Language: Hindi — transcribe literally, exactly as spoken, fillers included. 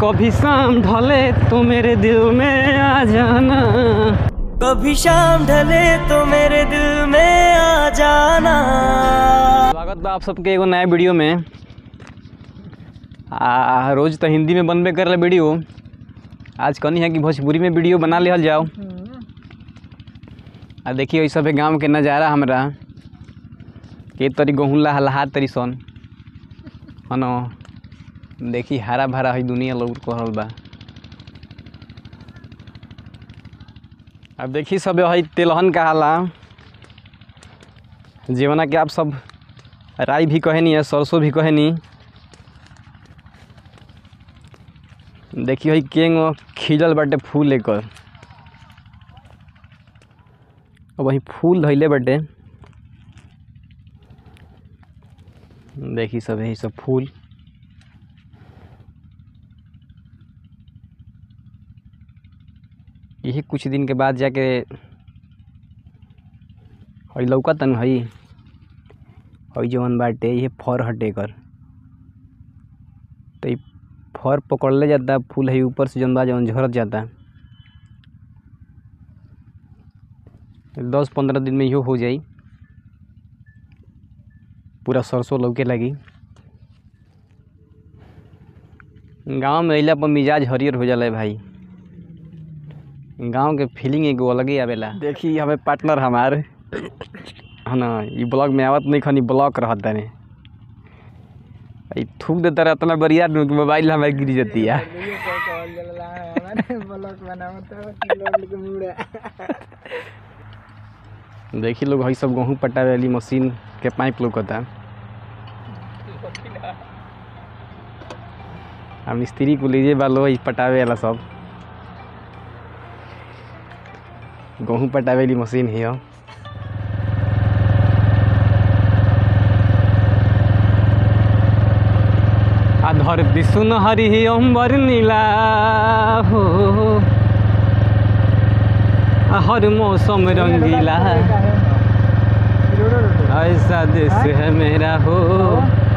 कभी शाम ढले तो मेरे दिल में आ जाना, कभी शाम ढले तो मेरे दिल में आ जाना। स्वागत बा आप सबके एगो नया वीडियो में। आ, रोज तो हिंदी में बनबे कर ले वीडियो, आज कहनी है कि भोजपुरी में वीडियो बना लिहल जाओ। आ देखिए सब है गाँव के नज़ारा, हमारा के तरी गहूँ लहलहा तरी सन है न। देखी हरा भरा है दुनिया लौट कहल बा। अब देखी सब है तेलहन कहाला, जीवना के आप सब राई भी कहनी है, सरसों भी कहनी। देखिए है केंगो खिलल बाटे फूल लेकर, अब वही फूल धैले बाटे। देखी सब यही सब फूल। यही कुछ दिन के बाद जाके हई लौका तन हई हई जवन बाटे ये फर हटे कर, तो फर पकड़ ले जाता फूल है ऊपर से जवन बा जवन झरत जाता। दस पंद्रह दिन में यो हो जाई पूरा सरसों लौके लगी। गाँव में अला पर मिजाज हरियर हो जाला भाई, गाँव के फीलिंग एगो अलग ही आवेला। देखी हमें पार्टनर हमार है ना, ये ब्लॉग में आवत नहीं खानी, ब्लॉक रहत नहीं, थूक देता रहा इतना बरिया मोबाइल हमारे गिर जाती है। देखी लोग हई सब गेहूँ पटा वाली मशीन के पाइप लौकता। अब मिस्त्री को लीजिए बालो पटावे वाला, सब गेहूँ पटावे वाली मशीन है। आधर दिसुन हरि अंबर नीला हो, हर मौसम रंगीला, ऐसा देश है मेरा हो।